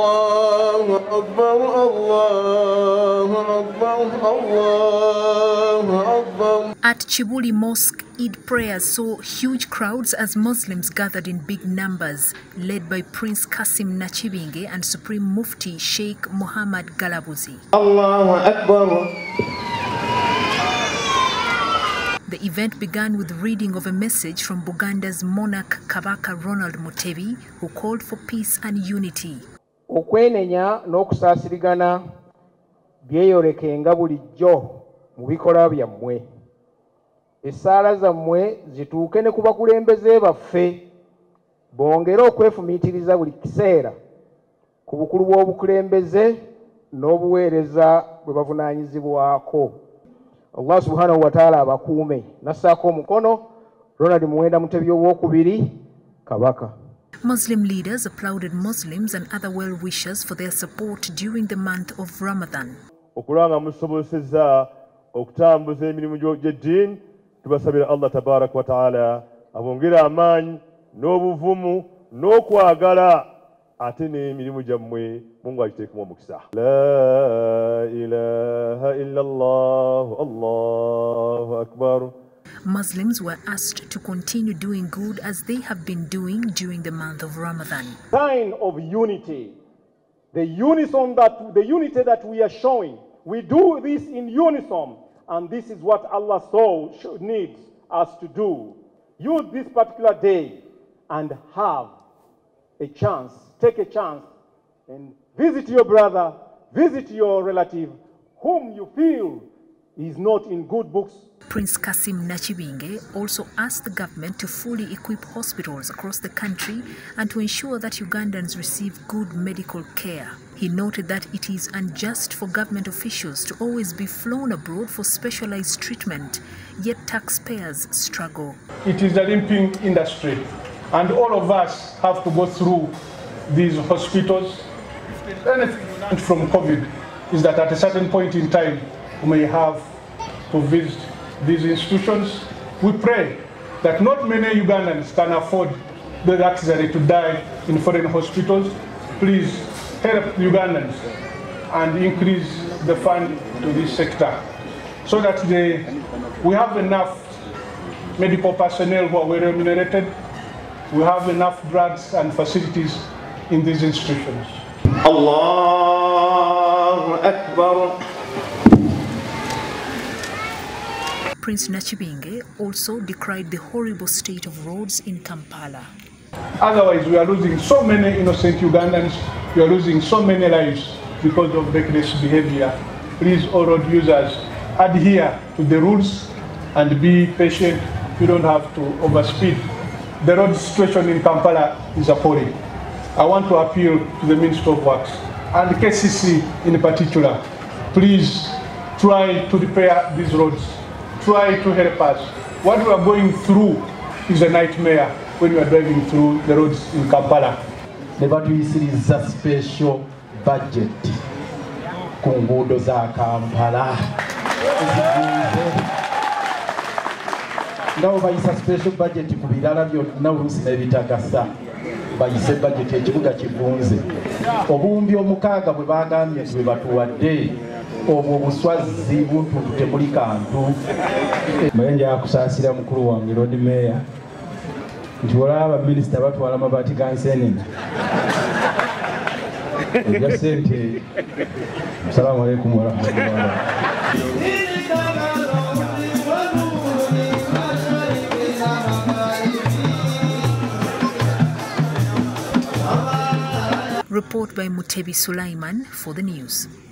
الله أكبر الله أكبر الله أكبر. At Chibuli Mosque, Eid prayers saw huge crowds as Muslims gathered in big numbers, led by Prince Kassim Nakibinge and Supreme Mufti Sheikh Muhammad Galabuzi. Allahu Akbar. The event began with reading of a message from Buganda's monarch Kabaka Ronald Mutebi, who called for peace and unity. Okwenenya n'okusasirigana byeyolekenga bulijjo mu bikolwa byammwe. Essaala zammwe zituuke ne ku bakulembeze baffe, bongere okwefumiitiriza buli kiseera ku bukulu bw'obukulembeze n'obuweereza bwe bavunaanyizibwako. Allah subhanahu wa ta'ala abakuume nassaako mukono Ronald Muwenda Mutebi II Kabaka. Muslim leaders applauded Muslims and other well-wishers for their support during the month of Ramadan. Okulanga musoboseza okutambuza emirimu gy'eddiini tubasabira Allah tabaraka wa ta'ala abongera amaanyi n'obuvumu n'okwagala ate n'emirimu gyammwe Mungu agiteekemu omukisa. La ilaha illa Allah. Allahu Akbar. Muslims were asked to continue doing good as they have been doing during the month of Ramadan. Sign of unity. The unity that we are showing. We do this in unison, and this is what Allah so needs us to do. Use this particular day and have a chance. Take a chance and visit your brother, visit your relative, whom you feel is not in good books. Prince Kassim Nakibinge also asked the government to fully equip hospitals across the country and to ensure that Ugandans receive good medical care. He noted that it is unjust for government officials to always be flown abroad for specialized treatment, yet taxpayers struggle. It is a limping industry, and all of us have to go through these hospitals. Anything from COVID is that at a certain point in time, who may have to visit these institutions. We pray that not many Ugandans can afford the luxury to die in foreign hospitals. Please help Ugandans and increase the fund to this sector so that we have enough medical personnel who are well remunerated, we have enough drugs and facilities in these institutions. Allahu Akbar. Prince Nakibinge also decried the horrible state of roads in Kampala. Otherwise, we are losing so many innocent Ugandans, we are losing so many lives because of reckless behavior. Please, all road users, adhere to the rules and be patient. You don't have to overspeed. The road situation in Kampala is appalling. I want to appeal to the Minister of Works and KCC in particular. Please try to repair these roads. Try to help us. What we are going through is a nightmare when we are driving through the roads in Kampala. The battery series a special budget. Kungudo za Kampala. Now by a special budget, Kubidala Naus Nevita Gasa. By a budget, Chibuga Chibunze. Obumbio Mukaga, we bagam, yes, we were to a day. Obuswazi buntu temuli kantu mwenye akusasira mukuru wange road mayor nti olaba minister batwala mabati gansenene yasente assalamu alaykum wa rahmatullah. Report by Mutebi Sulaiman for the news.